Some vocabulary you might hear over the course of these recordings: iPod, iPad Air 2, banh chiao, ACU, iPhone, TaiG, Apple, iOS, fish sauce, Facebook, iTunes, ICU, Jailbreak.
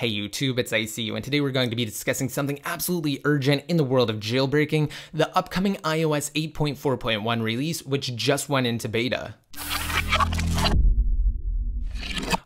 Hey YouTube, it's ICU, and today we're going to be discussing something absolutely urgent in the world of jailbreaking, the upcoming iOS 8.4.1 release, which just went into beta.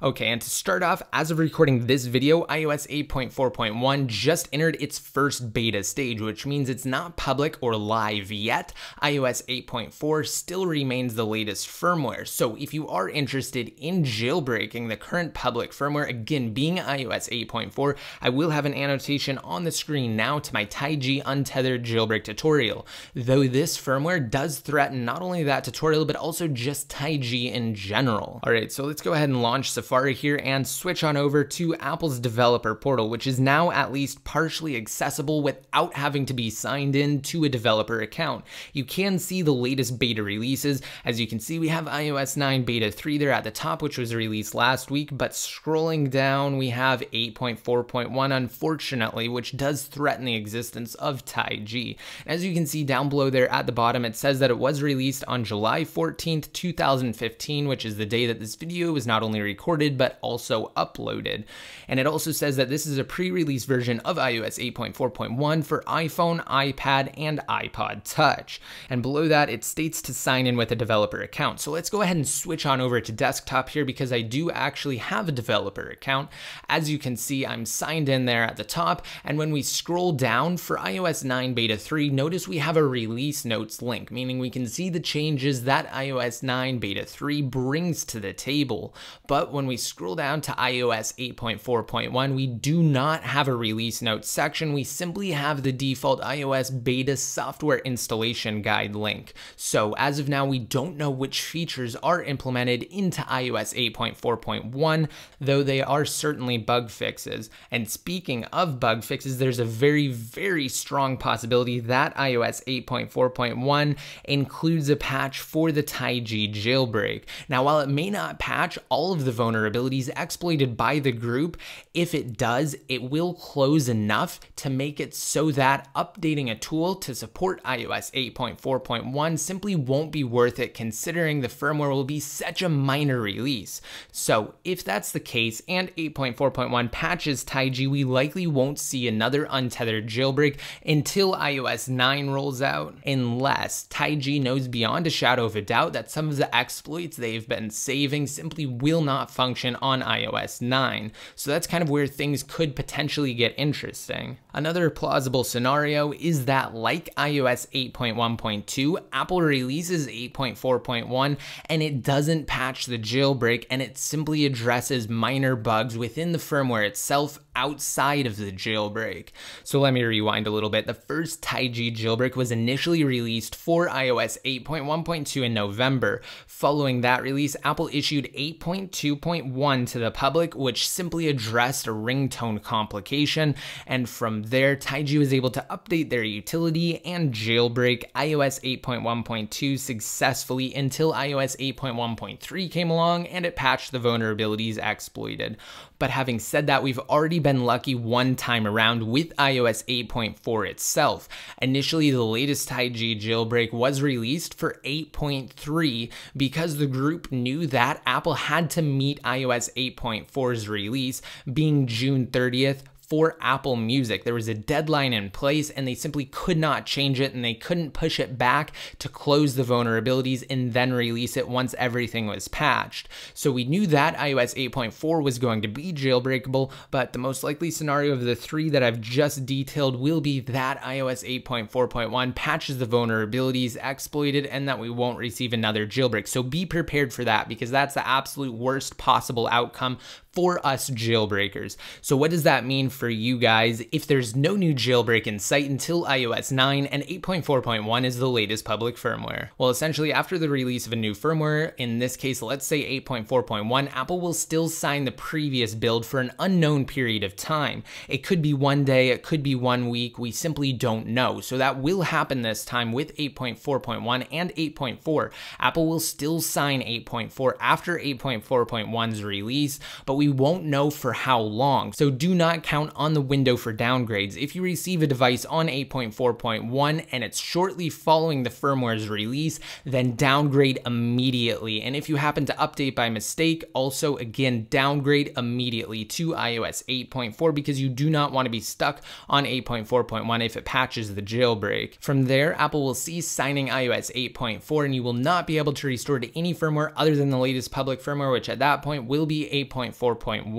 Okay, and to start off, as of recording this video, iOS 8.4.1 just entered its first beta stage, which means it's not public or live yet. iOS 8.4 still remains the latest firmware, so if you are interested in jailbreaking the current public firmware, again, being iOS 8.4, I will have an annotation on the screen now to my TaiG untethered jailbreak tutorial, though this firmware does threaten not only that tutorial, but also just TaiG in general. All right, so let's go ahead and launch Safari here and switch on over to Apple's developer portal, which is now at least partially accessible without having to be signed in to a developer account. You can see the latest beta releases. As you can see, we have iOS 9 beta 3 there at the top, which was released last week, but scrolling down, we have 8.4.1, unfortunately, which does threaten the existence of TaiG. As you can see down below there at the bottom, it says that it was released on July 14th, 2015, which is the day that this video was not only recorded, but also uploaded. And it also says that this is a pre-release version of iOS 8.4.1 for iPhone, iPad, and iPod Touch. And below that, it states to sign in with a developer account. So let's go ahead and switch on over to desktop here because I do actually have a developer account. As you can see, I'm signed in there at the top. And when we scroll down for iOS 9 beta 3, notice we have a release notes link, meaning we can see the changes that iOS 9 beta 3 brings to the table. But when we scroll down to iOS 8.4.1, we do not have a release notes section. We simply have the default iOS beta software installation guide link. So as of now, we don't know which features are implemented into iOS 8.4.1, though they are certainly bug fixes. And speaking of bug fixes, there's a very, very strong possibility that iOS 8.4.1 includes a patch for the TaiG jailbreak. Now, while it may not patch all of the vulnerabilities exploited by the group, if it does, it will close enough to make it so that updating a tool to support iOS 8.4.1 simply won't be worth it, considering the firmware will be such a minor release. So if that's the case and 8.4.1 patches TaiG, we likely won't see another untethered jailbreak until iOS 9 rolls out, unless TaiG knows beyond a shadow of a doubt that some of the exploits they've been saving simply will not function on iOS 9. So that's kind of where things could potentially get interesting. Another plausible scenario is that, like iOS 8.1.2, Apple releases 8.4.1 and it doesn't patch the jailbreak, and it simply addresses minor bugs within the firmware itself outside of the jailbreak. So let me rewind a little bit. The first TaiG jailbreak was initially released for iOS 8.1.2 in November. Following that release, Apple issued 8.2.1 to the public, which simply addressed a ringtone complication, and from there TaiG was able to update their utility and jailbreak iOS 8.1.2 successfully until iOS 8.1.3 came along and it patched the vulnerabilities exploited. But having said that, we've already been lucky one time around with iOS 8.4 itself. Initially, the latest TaiG jailbreak was released for 8.3 because the group knew that Apple had to meet iOS 8.4's release, being June 30th, for Apple Music. There was a deadline in place and they simply could not change it, and they couldn't push it back to close the vulnerabilities and then release it once everything was patched. So we knew that iOS 8.4 was going to be jailbreakable, but the most likely scenario of the three that I've just detailed will be that iOS 8.4.1 patches the vulnerabilities exploited and that we won't receive another jailbreak. So be prepared for that, because that's the absolute worst possible outcome for us jailbreakers. So what does that mean for you guys if there's no new jailbreak in sight until iOS 9 and 8.4.1 is the latest public firmware? Well, essentially, after the release of a new firmware, in this case, let's say 8.4.1, Apple will still sign the previous build for an unknown period of time. It could be one day, it could be 1 week, we simply don't know. So that will happen this time with 8.4.1 and 8.4. Apple will still sign 8.4 after 8.4.1's release, but we we won't know for how long, so do not count on the window for downgrades. If you receive a device on 8.4.1 and it's shortly following the firmware's release, then downgrade immediately. And if you happen to update by mistake, also again, downgrade immediately to iOS 8.4 because you do not want to be stuck on 8.4.1 if it patches the jailbreak. From there, Apple will cease signing iOS 8.4 and you will not be able to restore to any firmware other than the latest public firmware, which at that point will be 8.4.1.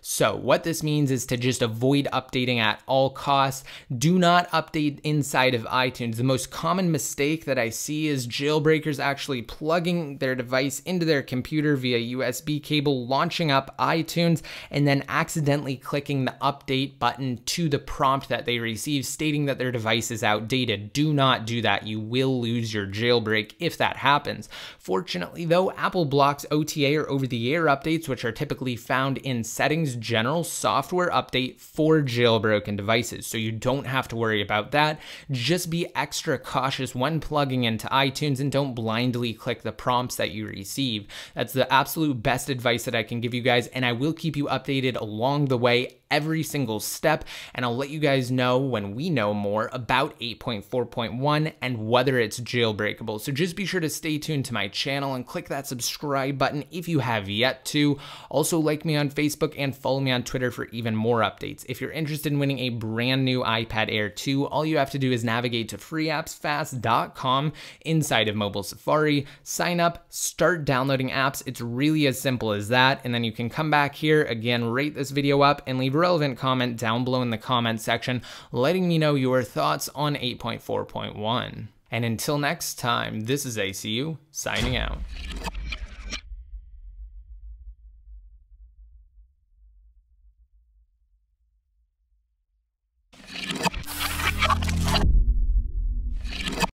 So what this means is to just avoid updating at all costs. Do not update inside of iTunes. The most common mistake that I see is jailbreakers actually plugging their device into their computer via USB cable, launching up iTunes, and then accidentally clicking the update button to the prompt that they receive stating that their device is outdated. Do not do that. You will lose your jailbreak if that happens. Fortunately though, Apple blocks OTA or over-the-air updates, which are typically found in Settings, General, Software Update for jailbroken devices. So you don't have to worry about that. Just be extra cautious when plugging into iTunes and don't blindly click the prompts that you receive. That's the absolute best advice that I can give you guys, and I will keep you updated along the way, every single step, and I'll let you guys know when we know more about 8.4.1 and whether it's jailbreakable. So just be sure to stay tuned to my channel and click that subscribe button if you have yet to. Also like me on Facebook and follow me on Twitter for even more updates. If you're interested in winning a brand new iPad Air 2, all you have to do is navigate to freeappsfast.com inside of Mobile Safari, sign up, start downloading apps. It's really as simple as that. And then you can come back here again, rate this video up and leave a relevant comment down below in the comment section, letting me know your thoughts on 8.4.1. And until next time, this is ACU signing out.